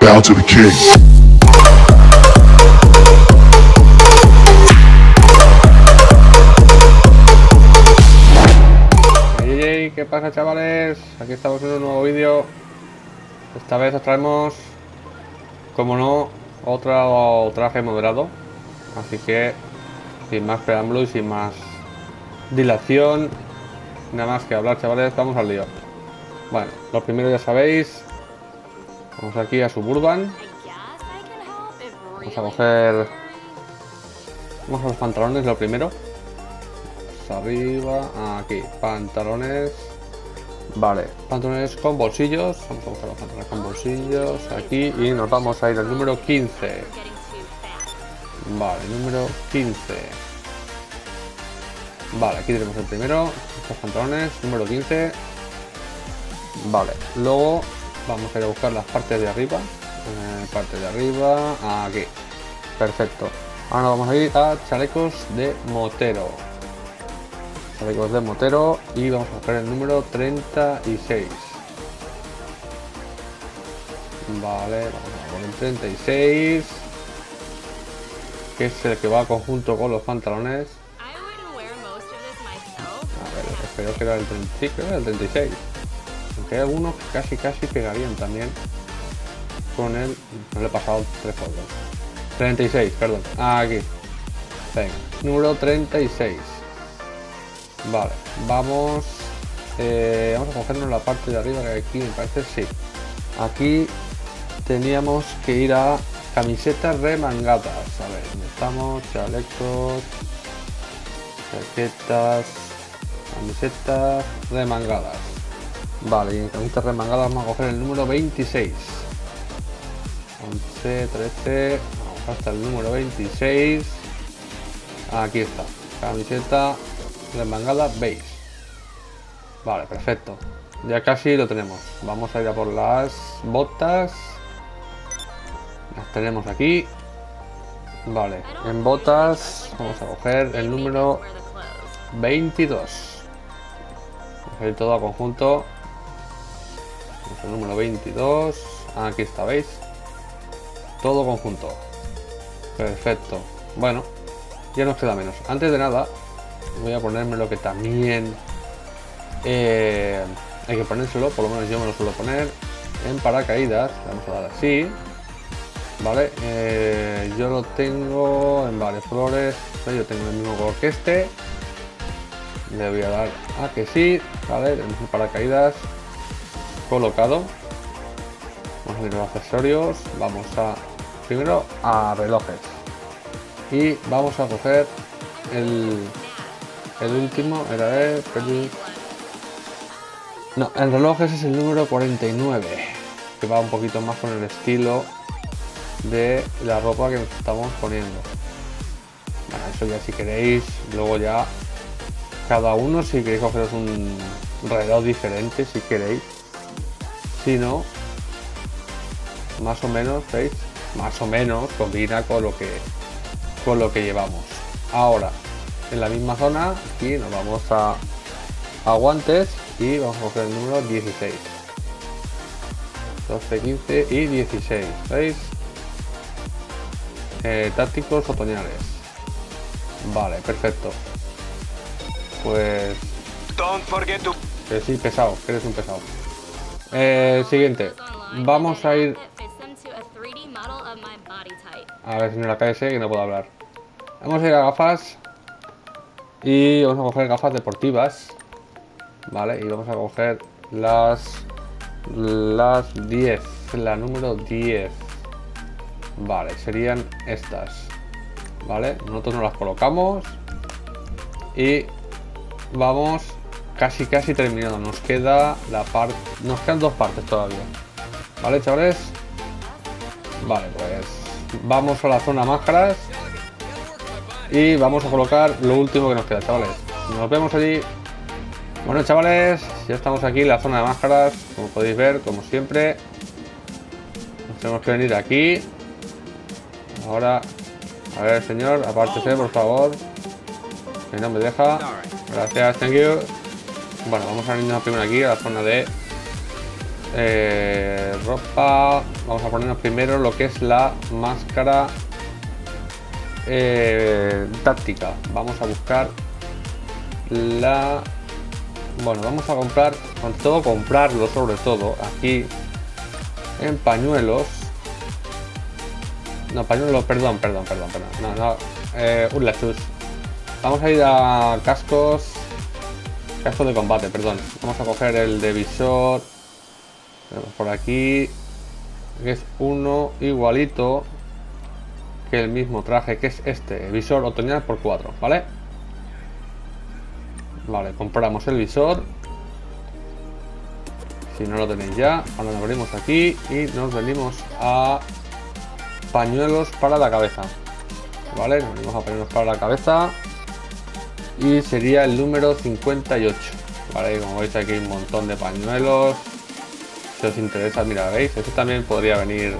bow to the king. ¿Qué pasa, chavales? Aquí estamos en un nuevo vídeo. Esta vez os traemos, como no, otro traje moderado. Así que, sin más preámbulo y sin más dilación, nada más que hablar, chavales, vamos al lío. Bueno, lo primero ya sabéis. Vamos aquí a Suburban. Vamos a coger... vamos a los pantalones, lo primero. Arriba, aquí, pantalones. Vale, pantalones con bolsillos. Vamos a buscar los pantalones con bolsillos aquí y nos vamos a ir al número 15. Vale, número 15. Vale, aquí tenemos el primero, estos pantalones, número 15. Vale, luego vamos a ir a buscar las partes de arriba. Parte de arriba, aquí. Perfecto. Ahora nos vamos a ir a chalecos de motero. Chalecos de motero y vamos a buscar el número 36. Vale, vamos a poner el 36, que es el que va conjunto con los pantalones. A ver, espero que era el 36, creo que era el 36. Aunque hay algunos que casi pegarían también con el... no le he pasado tres fotos. 36, perdón, aquí. Venga, número 36. Vale, vamos a cogernos la parte de arriba, que aquí me parece, sí. Aquí teníamos que ir a camisetas remangadas. A ver, ¿dónde estamos? Chalecos, chaquetas, camisetas remangadas. Vale, y en camisetas remangadas vamos a coger el número 26. 11, 13, vamos hasta el número 26. Aquí está, camiseta remangada beige. Vale, perfecto, ya casi lo tenemos. Vamos a ir a por las botas, las tenemos aquí. Vale, en botas vamos a coger el número 22. Vamos a ir todo a conjunto. Vamos al número 22, aquí está, ¿veis? Todo conjunto, perfecto. Bueno, ya nos queda menos. Antes de nada voy a ponerme lo que también hay que ponérselo, por lo menos yo me lo suelo poner, en paracaídas. Vamos a dar así, vale. Yo lo tengo en varios colores, yo tengo el mismo color que este, le voy a dar a que sí. Vale, tenemos el paracaídas colocado. Vamos a ir a los accesorios, vamos a primero a relojes y vamos a coger el último era no, el reloj ese es el número 49, que va un poquito más con el estilo de la ropa que nos estamos poniendo. Bueno, eso ya si queréis, luego ya cada uno, si queréis cogeros un reloj diferente, si queréis, si no, más o menos, ¿veis? Más o menos combina con lo que llevamos. Ahora, en la misma zona, aquí nos vamos a guantes y vamos a coger el número 16. 12, 15 y 16, ¿veis? Tácticos otoñales. Vale, perfecto. Pues... don't forget to... sí, pesado, que eres un pesado. Siguiente. Vamos a ir... a ver si no la cae ese, que no puedo hablar. Vamos a ir a gafas. Y vamos a coger gafas deportivas, vale, y vamos a coger las 10, la número 10. Vale, serían estas, vale, nosotros nos las colocamos y vamos casi terminado. Nos queda la parte, nos quedan dos partes todavía, vale, chavales. Vale, pues vamos a la zona máscaras y vamos a colocar lo último que nos queda, chavales. Nos vemos allí. Bueno, chavales, ya estamos aquí en la zona de máscaras. Como podéis ver, como siempre, nos tenemos que venir aquí. Ahora, a ver, señor, apártese, por favor, que no me deja. Gracias, thank you. Bueno, vamos a venirnos primero aquí a la zona de ropa. Vamos a ponernos primero lo que es la máscara táctica. Vamos a buscar la... Bueno, vamos a comprar, con todo comprarlo, sobre todo aquí en pañuelos. No, pañuelos, perdón. No, Urlachus. Vamos a ir a cascos. Casco de combate, perdón. Vamos a coger el de visor. Por aquí. Es uno igualito que el mismo traje, que es este. Visor otoñal por 4, ¿vale? Vale, compramos el visor. Si no lo tenéis ya, ahora nos venimos aquí y nos venimos a pañuelos para la cabeza. Vale, nos venimos a pañuelos para la cabeza. Y sería el número 58. Vale, como veis aquí hay un montón de pañuelos. Si os interesa, mira, veis, este también podría venir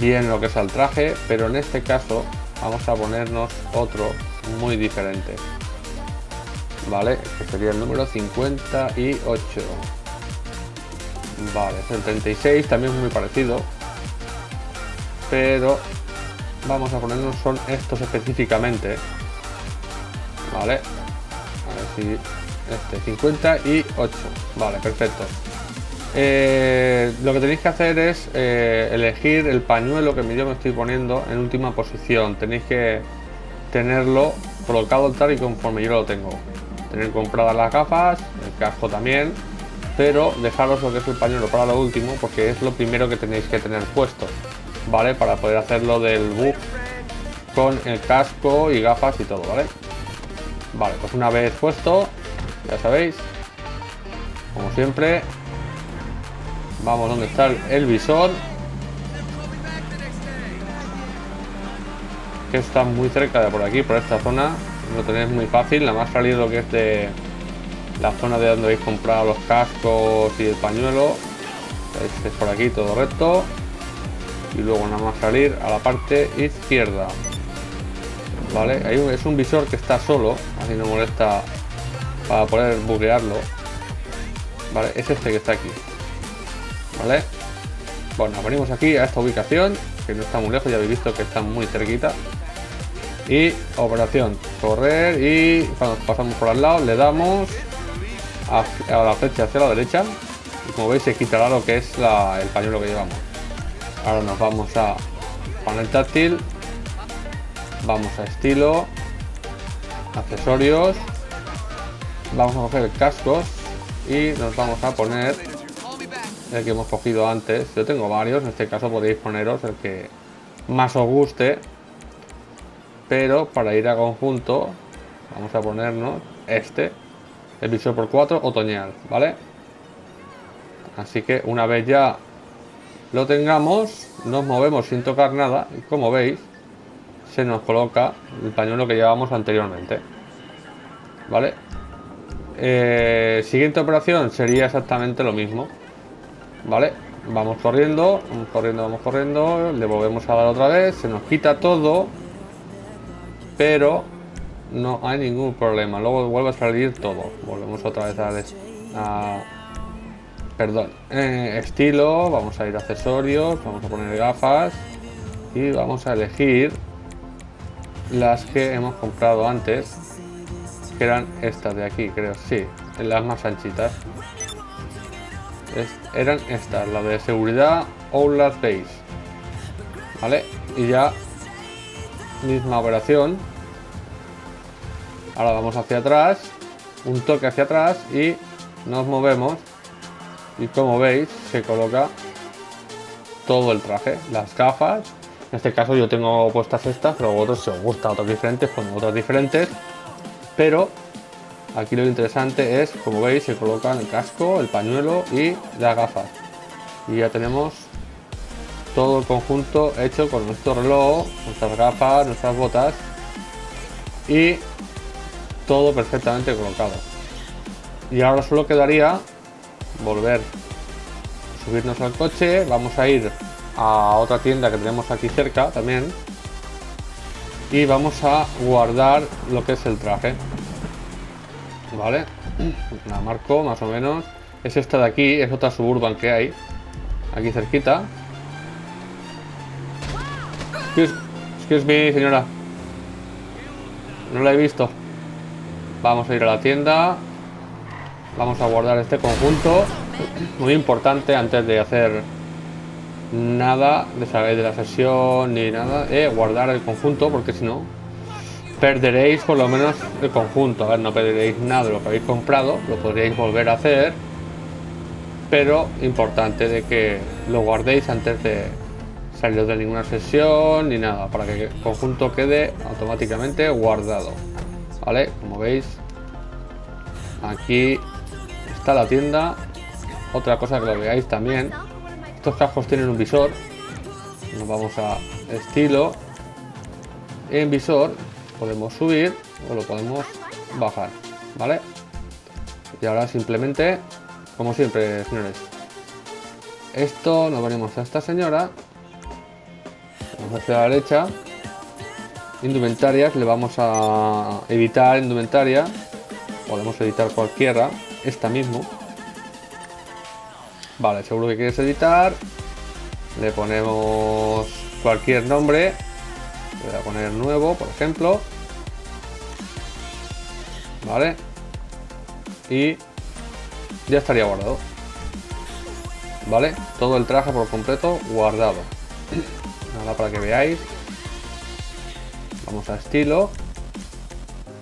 bien lo que es al traje, pero en este caso vamos a ponernos otro muy diferente. Vale, que sería el número 58. Vale, el 36 también es muy parecido, pero vamos a ponernos son estos específicamente. Vale, a ver si... este, 58. Vale, perfecto. Lo que tenéis que hacer es elegir el pañuelo que yo me estoy poniendo en última posición. Tenéis que tenerlo colocado tal y conforme yo lo tengo. Tener compradas las gafas, el casco también, pero dejaros lo que es el pañuelo para lo último, porque es lo primero que tenéis que tener puesto, ¿vale? Para poder hacerlo del bug con el casco y gafas y todo, ¿vale? Vale, pues una vez puesto, ya sabéis, como siempre, vamos donde está el visor, que está muy cerca de por aquí, por esta zona. Lo tenéis muy fácil, nada más salir lo que es de la zona de donde habéis comprado los cascos y el pañuelo. Este es por aquí, todo recto, y luego nada más salir a la parte izquierda. Vale, ahí es un visor que está solo, así no molesta para poder buguearlo. Vale, es este que está aquí. Vale, bueno, venimos aquí a esta ubicación, que no está muy lejos, ya habéis visto que está muy cerquita. Y operación, correr, y cuando pasamos por al lado le damos a la flecha hacia la derecha y como veis se quitará lo que es el pañuelo que llevamos. Ahora nos vamos a panel táctil, vamos a estilo, accesorios, vamos a coger cascos y nos vamos a poner el que hemos cogido antes. Yo tengo varios, en este caso podéis poneros el que más os guste. Pero para ir a conjunto vamos a ponernos este, el visor por 4 otoñal, ¿vale? Así que una vez ya lo tengamos, nos movemos sin tocar nada y como veis se nos coloca el pañuelo que llevábamos anteriormente, ¿vale? Siguiente operación sería exactamente lo mismo, ¿vale? Vamos corriendo, le volvemos a dar otra vez, se nos quita todo, pero no hay ningún problema, luego vuelve a salir todo. Volvemos otra vez a estilo, vamos a ir a accesorios, vamos a poner gafas y vamos a elegir las que hemos comprado antes, que eran estas de aquí, creo, sí, las más anchitas. Eran estas, las de seguridad o las base, ¿vale? Y ya misma operación, ahora vamos hacia atrás, un toque hacia atrás y nos movemos y como veis se coloca todo el traje, las gafas, en este caso yo tengo puestas estas, pero vosotros si os gusta otros diferentes, con otros diferentes, pero aquí lo interesante es, como veis, se colocan el casco, el pañuelo y las gafas y ya tenemos todo el conjunto hecho con nuestro reloj, nuestras gafas, nuestras botas y todo perfectamente colocado. Y ahora solo quedaría volver, subirnos al coche, vamos a ir a otra tienda que tenemos aquí cerca también y vamos a guardar lo que es el traje. Vale, la marco más o menos, Es esta de aquí, es otra Suburban que hay aquí cerquita. Excuse me, señora. No la he visto. Vamos a ir a la tienda. Vamos a guardar este conjunto. Muy importante antes de hacer nada, de saber de la sesión ni nada. Guardar el conjunto, porque si no, perderéis por lo menos el conjunto. A ver, no perderéis nada de lo que habéis comprado. Lo podríais volver a hacer. Pero importante de que lo guardéis antes de salir de ninguna sesión ni nada, para que el conjunto quede automáticamente guardado. Vale, como veis, aquí está la tienda. Otra cosa que lo veáis también, estos cascos tienen un visor. Nos vamos a estilo. En visor podemos subir o lo podemos bajar, ¿vale? Y ahora simplemente, como siempre, señores, esto nos venimos a esta señora, vamos hacia la derecha, indumentarias, le vamos a editar indumentaria, podemos editar cualquiera, esta mismo. Vale, seguro que quieres editar, le ponemos cualquier nombre, le voy a poner nuevo, por ejemplo, vale, y ya estaría guardado. Vale, todo el traje por completo guardado. Ahora, para que veáis, vamos a estilo,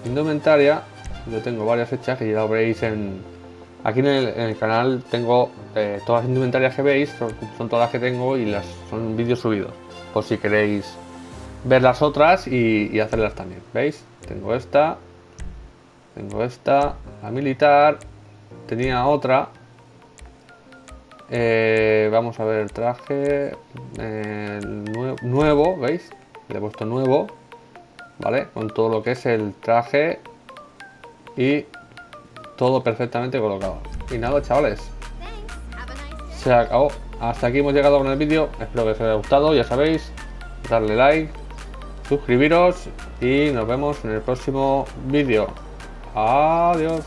indumentaria. Yo tengo varias hechas que ya lo veréis en aquí en el canal. Tengo todas las indumentarias que veis son todas las que tengo y las son vídeos subidos, por si queréis ver las otras y hacerlas también. ¿Veis? Tengo esta, la militar. Tenía otra. Vamos a ver el traje. Nuevo, ¿veis? Le he puesto nuevo. ¿Vale? Con todo lo que es el traje. Y todo perfectamente colocado. Y nada, chavales. Se acabó. Hasta aquí hemos llegado con el vídeo. Espero que os haya gustado. Ya sabéis, darle like, suscribiros. Y nos vemos en el próximo vídeo. Adiós.